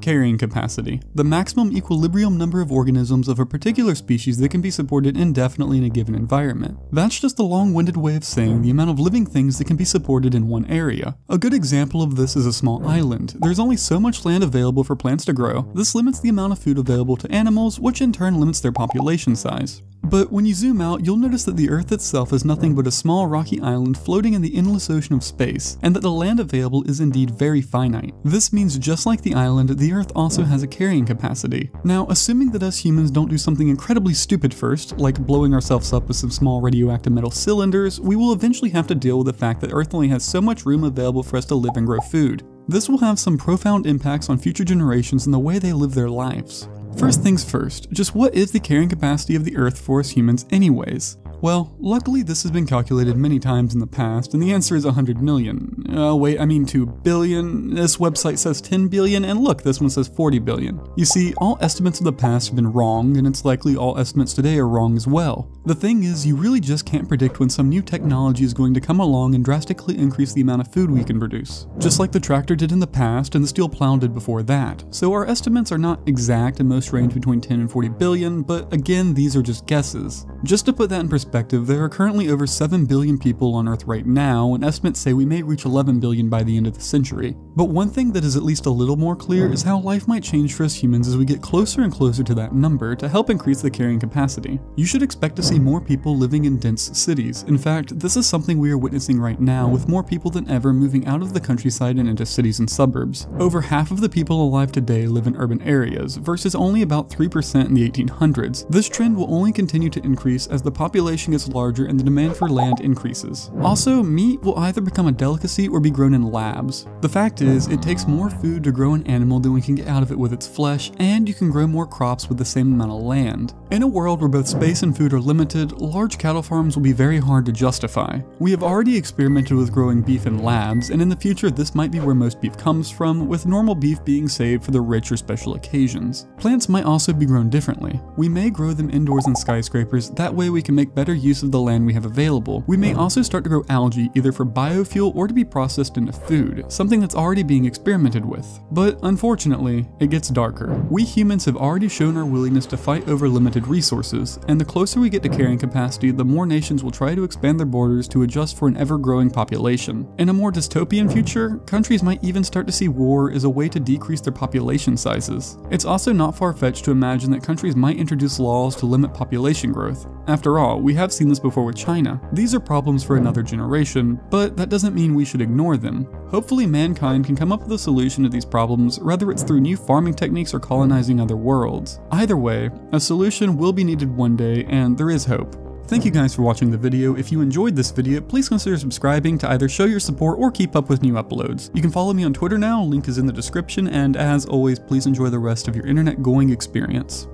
Carrying capacity. The maximum equilibrium number of organisms of a particular species that can be supported indefinitely in a given environment. That's just a long-winded way of saying the amount of living things that can be supported in one area. A good example of this is a small island. There's only so much land available for plants to grow. This limits the amount of food available to animals, which in turn limits their population size. But when you zoom out, you'll notice that the Earth itself is nothing but a small rocky island floating in the endless ocean of space, and that the land available is indeed very finite. This means just like the island, the Earth also has a carrying capacity. Now, assuming that us humans don't do something incredibly stupid first, like blowing ourselves up with some small radioactive metal cylinders, we will eventually have to deal with the fact that Earth only has so much room available for us to live and grow food. This will have some profound impacts on future generations and the way they live their lives. First things first, just what is the carrying capacity of the Earth for us humans anyways? Well, luckily this has been calculated many times in the past, and the answer is 100 million. Wait, I mean 2 billion, this website says 10 billion, and look, this one says 40 billion. You see, all estimates of the past have been wrong, and it's likely all estimates today are wrong as well. The thing is, you really just can't predict when some new technology is going to come along and drastically increase the amount of food we can produce. Just like the tractor did in the past, and the steel plow did before that. So our estimates are not exact, and most range between 10 and 40 billion, but again, these are just guesses. Just to put that in perspective, there are currently over 7 billion people on Earth right now, and estimates say we may reach 11 billion by the end of the century. But one thing that is at least a little more clear is how life might change for us humans as we get closer and closer to that number to help increase the carrying capacity. You should expect to see more people living in dense cities. In fact, this is something we are witnessing right now, with more people than ever moving out of the countryside and into cities and suburbs. Over half of the people alive today live in urban areas, versus only about 3% in the 1800s. This trend will only continue to increase as the population gets larger and the demand for land increases. Also, meat will either become a delicacy or be grown in labs. The fact is, it takes more food to grow an animal than we can get out of it with its flesh, and you can grow more crops with the same amount of land. In a world where both space and food are limited, large cattle farms will be very hard to justify. We have already experimented with growing beef in labs, and in the future this might be where most beef comes from, with normal beef being saved for the rich or special occasions. Plants might also be grown differently. We may grow them indoors in skyscrapers, that way we can make better use of the land we have available. We may also start to grow algae, either for biofuel or to be processed into food, something that's already being experimented with. But unfortunately, it gets darker. We humans have already shown our willingness to fight over limited resources, and the closer we get to carrying capacity, the more nations will try to expand their borders to adjust for an ever-growing population. In a more dystopian future, countries might even start to see war as a way to decrease their population sizes. It's also not far-fetched to imagine that countries might introduce laws to limit population growth. After all, we have seen this before with China. These are problems for another generation, but that doesn't mean we should ignore them. Hopefully mankind can come up with a solution to these problems, whether it's through new farming techniques or colonizing other worlds. Either way, a solution will be needed one day, and there is hope. Thank you guys for watching the video. If you enjoyed this video, please consider subscribing to either show your support or keep up with new uploads. You can follow me on Twitter now, link is in the description, and as always, please enjoy the rest of your internet going experience.